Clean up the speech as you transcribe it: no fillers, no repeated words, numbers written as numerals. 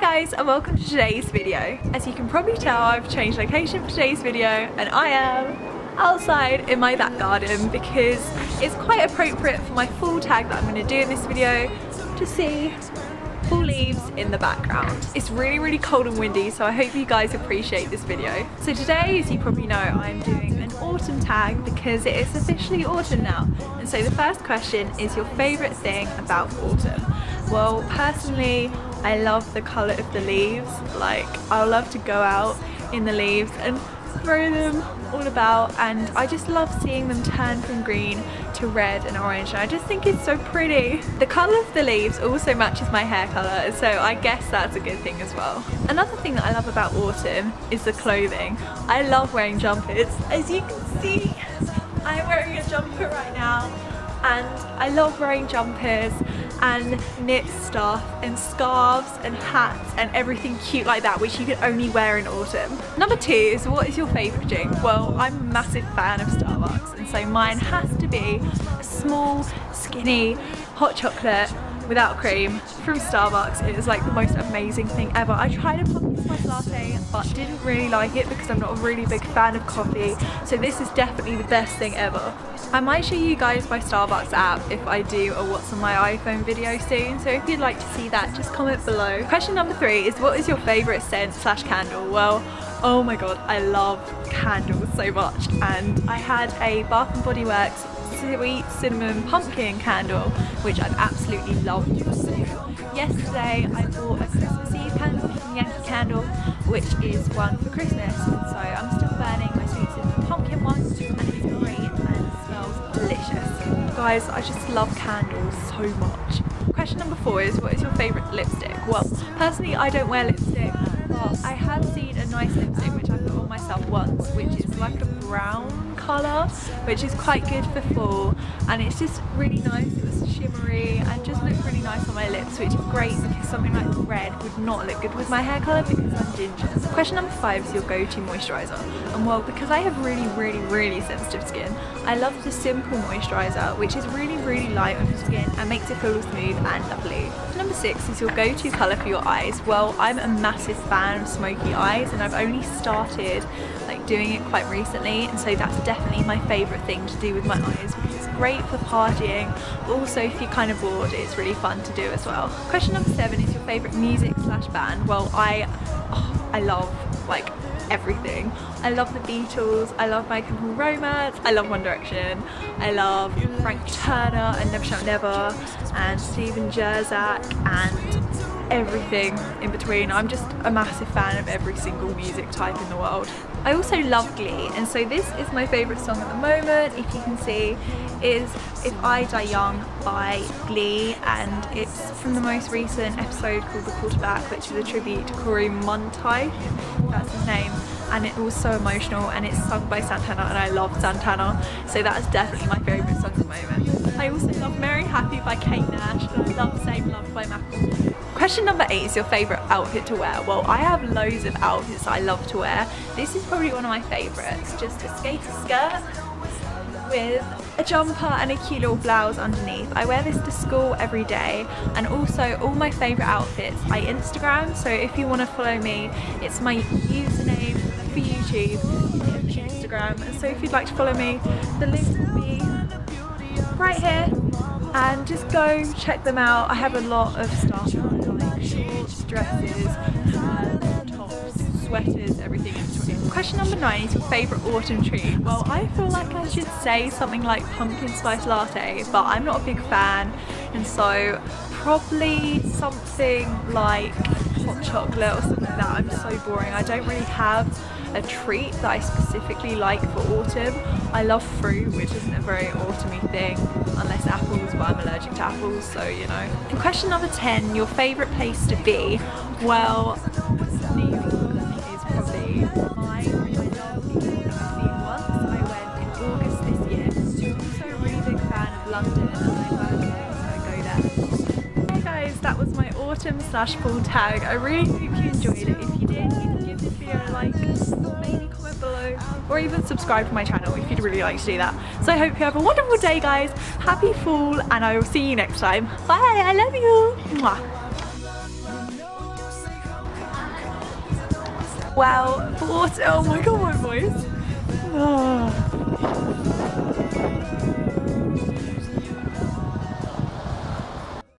guys, and welcome to today's video. As you can probably tell, I've changed location for today's video and I am outside in my back garden because it's quite appropriate for my full tag that I'm going to do in this video to see full leaves in the background. It's really, really cold and windy, so I hope you guys appreciate this video. So today, as you probably know, I'm doing an autumn tag because it is officially autumn now. And so the first question is your favourite thing about autumn? Well, personally, I love the colour of the leaves. Like, I love to go out in the leaves and throw them all about, and I just love seeing them turn from green to red and orange, and I just think it's so pretty. The colour of the leaves also matches my hair colour, so I guess that's a good thing as well. Another thing that I love about autumn is the clothing. I love wearing jumpers. As you can see, I'm wearing a jumper right now, and I love wearing jumpers and knit stuff and scarves and hats and everything cute like that, which you can only wear in autumn. Number two is, what is your favourite drink? Well, I'm a massive fan of Starbucks, and so mine has to be a small, skinny, hot chocolate without cream from Starbucks. It is like the most amazing thing ever. I tried a pumpkin spice latte but didn't really like it because I'm not a really big fan of coffee, so this is definitely the best thing ever. I might show you guys my Starbucks app if I do a what's on my iPhone video soon, so if you'd like to see that, just comment below. Question number three is, what is your favourite scent slash candle? Well, oh my god, I love candles so much, and I had a Bath and Body Works sweet cinnamon pumpkin candle which I've absolutely loved. Yesterday I bought a Christmas Eve candle from Yankee Candle, which is one for Christmas, so I'm still burning my sweet cinnamon pumpkin one, and it's great and smells delicious. Guys, I just love candles so much. Question number four is, what is your favourite lipstick? Well, personally I don't wear lipstick, but I have seen a nice lipstick which I put on myself once, which is like a brown colour, which is quite good for fall, and it's just really nice. It was shimmery and just looked really nice on my lips, which is great because something like red would not look good with my hair colour because I'm ginger. Question number five is your go-to moisturiser, and well, because I have really sensitive skin, I love the Simple moisturiser, which is really light on your skin and makes it feel smooth and lovely. Number six is your go-to colour for your eyes. Well, I'm a massive fan of smoky eyes, and I've only started like doing it quite recently, and so that's definitely my favourite thing to do with my eyes because it's great for partying, but also if you're kind of bored it's really fun to do as well. Question number seven is your favourite music slash band. Well, I love like everything. I love the Beatles, I love My Chemical Romance, I love One Direction, I love Frank Turner and Never Shout Never and Steven Jerzak and everything in between. I'm just a massive fan of every single music type in the world. I also love Glee, and so this is my favourite song at the moment, if you can see, is If I Die Young by Glee, and it's from the most recent episode called The Quarterback, which is a tribute to Cory Monteith, that's his name, and it was so emotional, and it's sung by Santana, and I love Santana, so that is definitely my favourite song at the moment. I also love Merry Happy by Kate Nash, and I love Same Love by Macklemore. Question number eight is your favourite outfit to wear. Well, I have loads of outfits I love to wear. This is probably one of my favourites. Just a skater skirt with a jumper and a cute little blouse underneath. I wear this to school every day, and also all my favourite outfits I Instagram, so if you want to follow me, it's my username for YouTube, Instagram, and so if you'd like to follow me, the link will be right here, and just go check them out. I have a lot of stuff. Shorts, dresses, tops, sweaters, everything in between. Question number nine is your favourite autumn treat. Well, I feel like I should say something like pumpkin spice latte, but I'm not a big fan, and so probably something like hot chocolate or something like that. I'm so boring. I don't really have a treat that I specifically like for autumn. I love fruit, which isn't a very autumny thing, unless apples, but I'm allergic to apples, so you know. And question number 10, your favourite place to be. Well, New York is probably mine. I love New York. I've been once. I went in August this year. I'm also a really big fan of London, and I work there, so I go there. Hey guys, that was my autumn slash fall tag. I really hope you enjoyed it. If you did, you can give this video a like, maybe comment below, or even subscribe to my channel if you'd really like to do that. So I hope you have a wonderful day guys, happy fall, and I will see you next time. Bye, I love you! Mwah. Wow, what? Oh my god, my voice.